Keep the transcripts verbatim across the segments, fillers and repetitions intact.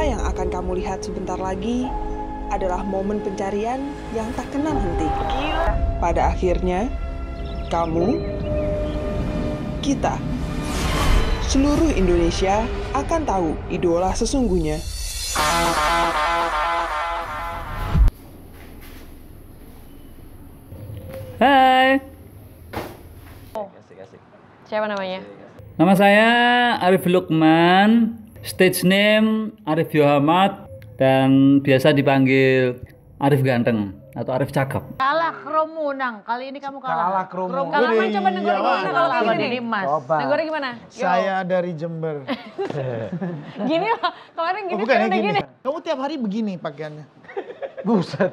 apa yang akan kamu lihat sebentar lagi adalah momen pencarian yang tak kenal henti. Pada akhirnya, kamu, kita, seluruh Indonesia akan tahu idola sesungguhnya. Hai. Oh. Siapa namanya? Nama saya Arief Lukman, stage name Arief YohaaMart, dan biasa dipanggil Arief Ganteng atau Arief Cakep. Kalah Kromunang, kali ini kamu kalah. Kalah Kromunang. Kalah Kromunang, coba negori gimana kalau kalah gini Mas? Negori gimana? Yo. Saya dari Jember. Gini loh, kemarin gini, oh, bukan, sekarang ya, gini. gini. Kamu tiap hari begini pakaiannya. Buset.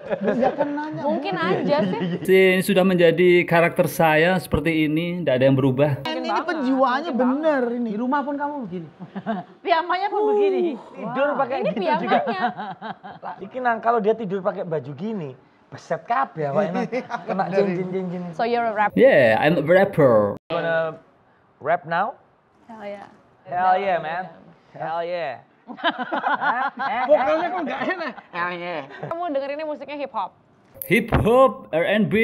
Nanya. Mungkin aja sih. Ini sudah menjadi karakter saya seperti ini, tidak ada yang berubah. Ini, ini penjiwaannya bener ini. Di rumah pun kamu begini. Piyamanya pun uh, begini. Tidur wow. pakai ini gitu piyamanya. juga. Iki nang kalau dia tidur pakai baju gini, beset kabeh awake kena jin-jin-jin. So you're a rapper. Yeah, I'm a rapper. You wanna rap now? Hell yeah. Hell yeah, man. Hell yeah. Vokalnya kok nggak enak. Kamu dengerinnya musiknya hip hop, hip hop, R and B,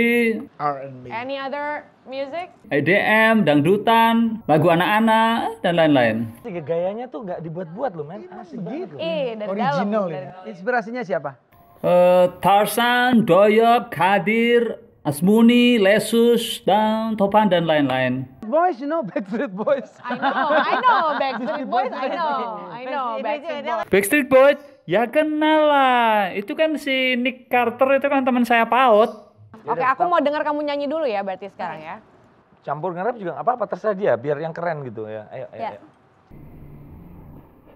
R and B, any other music, E D M, dangdutan, lagu anak-anak dan lain-lain. Gayanya tuh nggak dibuat-buat loh, men. Asik gitu. Eh, dari original ya. Inspirasinya siapa? Uh, Tarsan, Doyob, Kadir, Asmuni, Lesus, dan Topan dan lain-lain. Boys, you know Backstreet Boys. I know, I know Backstreet Boys, I know, I know Backstreet Boys. Backstreet Boys, ya kenal lah. Itu kan si Nick Carter itu kan teman saya PAUD. Oke, aku mau dengar kamu nyanyi dulu ya, berarti sekarang ya. Campur nge-rap juga nggak apa-apa, terserah dia, biar yang keren gitu ya. Ayo, ayo. Yeah. ayo.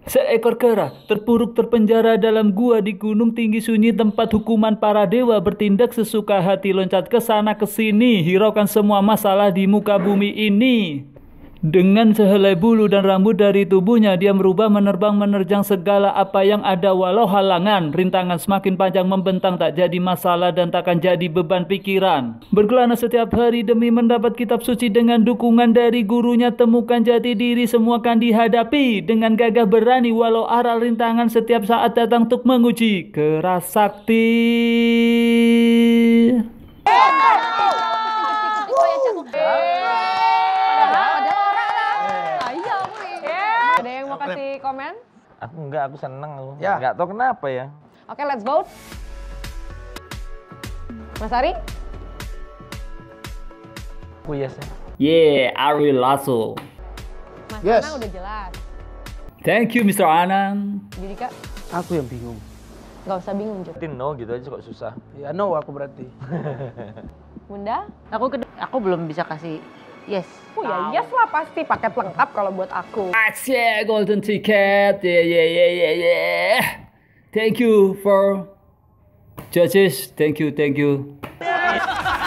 Seekor kera terpuruk terpenjara dalam gua di gunung tinggi sunyi, tempat hukuman para dewa bertindak sesuka hati, loncat ke sana ke sini, hiraukan semua masalah di muka bumi ini. Dengan sehelai bulu dan rambut dari tubuhnya, dia merubah menerbang menerjang segala apa yang ada walau halangan. Rintangan semakin panjang membentang, tak jadi masalah dan takkan jadi beban pikiran. Berkelana setiap hari demi mendapat kitab suci, dengan dukungan dari gurunya temukan jati diri, semua kan dihadapi dengan gagah berani, walau arah rintangan setiap saat datang untuk menguji. Keras sakti. Kasih komen? Aku enggak, aku seneng aku. Ya. Enggak tahu kenapa ya. Oke, okay, let's vote. Mas Ari? Aku yes ya. Yeah, Ari Lasso. Mas yes. Anang udah jelas. Thank you, mister Anang. Jadi Kak? Aku yang bingung. Gak usah bingung, Jok. No gitu aja kok susah. Ya no aku berarti. Bunda? Aku, aku belum bisa kasih yes. Oh ya, yes lah pasti, paket lengkap kalau buat aku. Asyik, golden ticket. Yeah, yeah, yeah, yeah, yeah. Thank you for judges. Thank you, thank you.